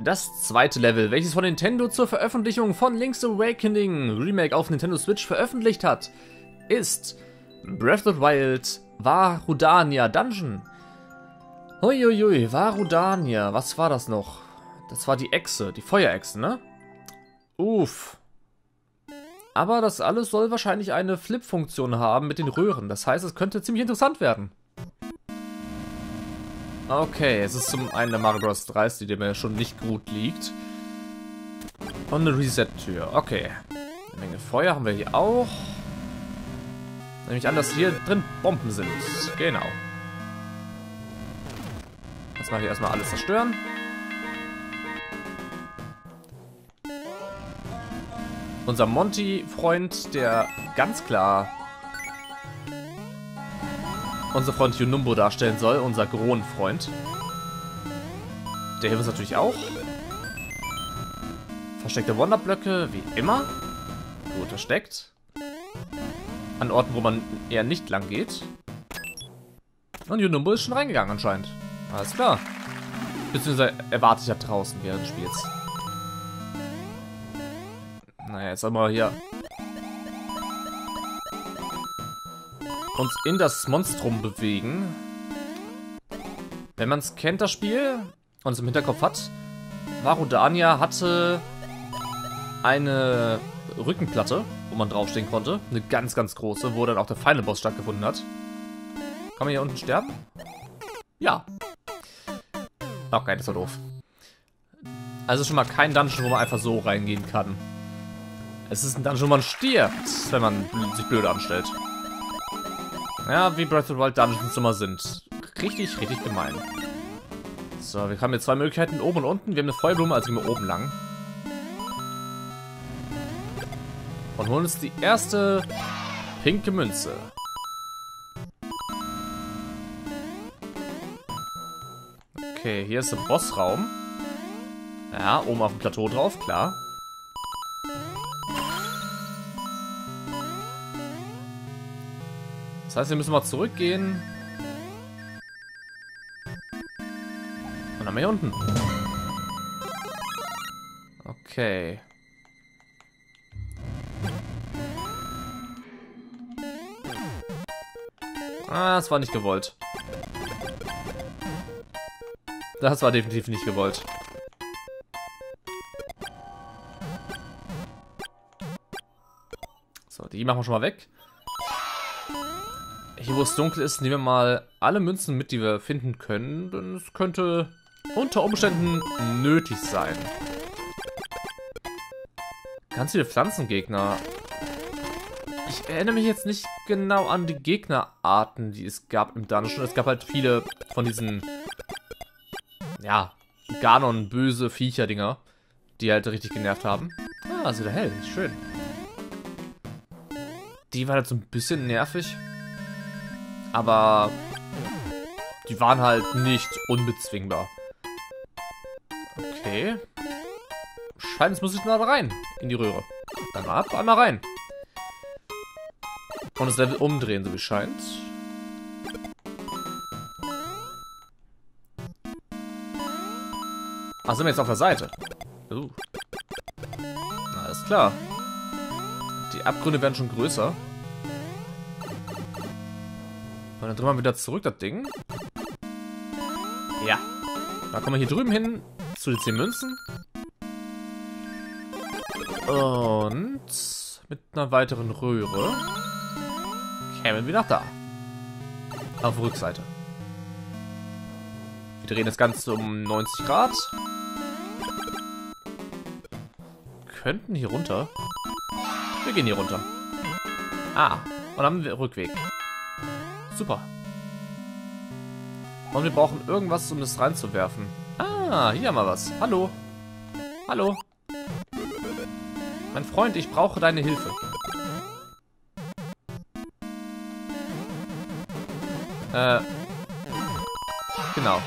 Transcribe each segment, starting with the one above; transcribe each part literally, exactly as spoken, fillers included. Das zweite Level, welches von Nintendo zur Veröffentlichung von Link's Awakening Remake auf Nintendo Switch veröffentlicht hat, ist Breath of the Wild Vah Rudania Dungeon. Huiuiui, Vah Rudania, was war das noch? Das war die Echse, die Feuerechse, ne? Uff. Aber das alles soll wahrscheinlich eine Flip-Funktion haben mit den Röhren. Das heißt, es könnte ziemlich interessant werden. Okay, es ist zum einen der Mario Bros. drei, die dem ja schon nicht gut liegt. Und eine Reset-Tür. Okay. Eine Menge Feuer haben wir hier auch. Nämlich an, dass hier drin Bomben sind. Genau. Jetzt mache ich erstmal alles zerstören. Unser Monty-Freund, der ganz klar unser Freund Yunumbo darstellen soll, unser Gron-Freund. Der hilft uns natürlich auch. Versteckte Wonderblöcke, wie immer. Gut versteckt. An Orten, wo man eher nicht lang geht. Und Yunumbo ist schon reingegangen anscheinend. Alles klar. Beziehungsweise erwarte ich ja draußen während des Spiels. Naja, jetzt einmal hier uns in das Monstrum bewegen. Wenn man es kennt, das Spiel, und es im Hinterkopf hat, Vah Rudania hatte eine Rückenplatte, wo man draufstehen konnte. Eine ganz, ganz große, wo dann auch der Final Boss stattgefunden hat. Kann man hier unten sterben? Ja. Okay, das war doof. Also schon mal kein Dungeon, wo man einfach so reingehen kann. Es ist ein Dungeon, wo man stirbt, wenn man sich blöd anstellt. Ja, wie Breath of the Wild Dungeons immer sind. Richtig, richtig gemein. So, wir haben jetzt zwei Möglichkeiten, oben und unten. Wir haben eine Feuerblume, also gehen wir oben lang. Und holen uns die erste pinke Münze. Okay, hier ist der Bossraum. Ja, oben auf dem Plateau drauf, klar. Das heißt, wir müssen mal zurückgehen. Und dann mal hier unten. Okay. Ah, das war nicht gewollt. Das war definitiv nicht gewollt. So, die machen wir schon mal weg. Hier, wo es dunkel ist, nehmen wir mal alle Münzen mit, die wir finden können, denn es könnte unter Umständen nötig sein. Ganz viele Pflanzengegner. Ich erinnere mich jetzt nicht genau an die Gegnerarten, die es gab im Dungeon. Es gab halt viele von diesen, ja, Ganon-böse Viecher-Dinger, die halt richtig genervt haben. Ah, ist wieder hell, ist schön. Die waren halt so ein bisschen nervig. Aber die waren halt nicht unbezwingbar. Okay. Scheint, es muss ich mal rein. In die Röhre. Dann ab, einmal rein. Und das Level umdrehen, so wie es scheint. Ach, sind wir jetzt auf der Seite? Uh. Alles klar. Die Abgründe werden schon größer. Und dann drehen wir wieder zurück, das Ding. Ja. Dann kommen wir hier drüben hin zu den zehn Münzen. Und mit einer weiteren Röhre kämen wir nach da. Auf der Rückseite. Wir drehen das Ganze um neunzig Grad. Könnten hier runter. Wir gehen hier runter. Ah, und dann haben wir Rückweg. Super. Und wir brauchen irgendwas, um das reinzuwerfen. Ah, hier haben wir was. Hallo. Hallo. Mein Freund, ich brauche deine Hilfe. Äh. Genau.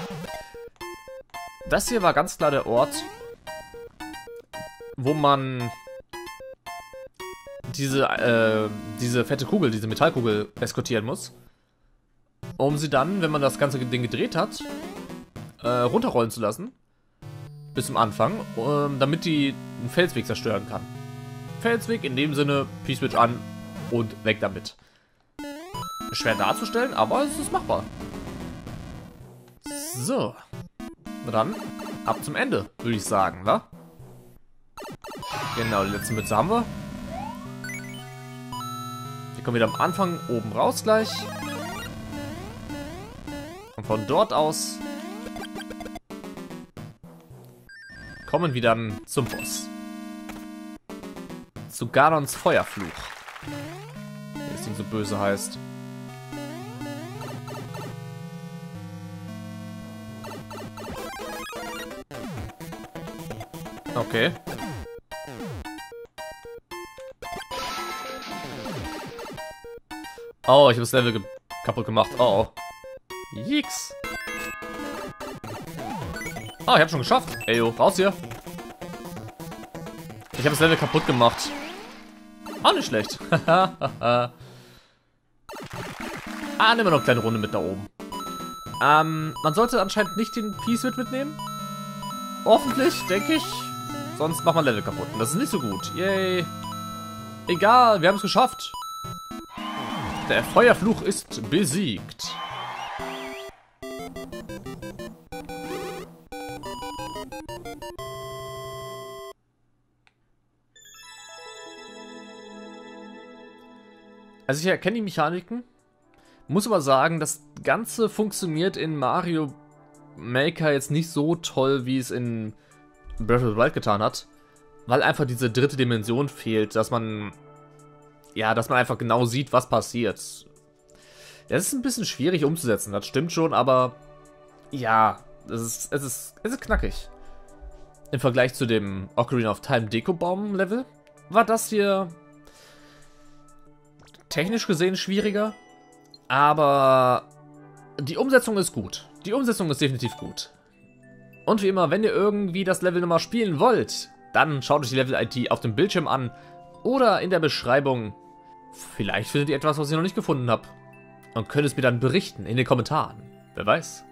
Das hier war ganz klar der Ort, wo man diese, äh, diese fette Kugel, diese Metallkugel eskortieren muss. Um sie dann, wenn man das ganze Ding gedreht hat, äh, runterrollen zu lassen. bis zum Anfang, ähm, damit die einen Felsweg zerstören kann. Felsweg in dem Sinne, P-Switch an und weg damit. Schwer darzustellen, aber es ist machbar. So. Dann ab zum Ende, würde ich sagen, wa? Genau, die letzte Mütze haben wir. Wir kommen wieder am Anfang oben raus gleich. Und von dort aus kommen wir dann zum Boss. Zu Ganons Feuerfluch. Wie das Ding so böse heißt. Okay. Oh, ich habe das Level ge kaputt gemacht. Oh. Jix. Ah, ich habe schon geschafft. Ey, yo, raus hier. Ich habe das Level kaputt gemacht. Auch nicht schlecht. Ah, nehmen wir noch eine kleine Runde mit da oben. Ähm, man sollte anscheinend nicht den P-Switch mitnehmen. Hoffentlich, denke ich. Sonst macht man Level kaputt. Und das ist nicht so gut. Yay. Egal, wir haben es geschafft. Der Feuerfluch ist besiegt. Also ich erkenne die Mechaniken, muss aber sagen, das Ganze funktioniert in Mario Maker jetzt nicht so toll, wie es in Breath of the Wild getan hat, weil einfach diese dritte Dimension fehlt, dass man... Ja, dass man einfach genau sieht, was passiert. Das ist ein bisschen schwierig umzusetzen, das stimmt schon, aber ja, es ist, es ist, es ist knackig. Im Vergleich zu dem Ocarina of Time Dekobaum-Level war das hier technisch gesehen schwieriger, aber die Umsetzung ist gut. Die Umsetzung ist definitiv gut. Und wie immer, wenn ihr irgendwie das Level nochmal spielen wollt, dann schaut euch die Level-I D auf dem Bildschirm an oder in der Beschreibung. Vielleicht findet ihr etwas, was ich noch nicht gefunden habe. Und könnt es mir dann berichten in den Kommentaren. Wer weiß.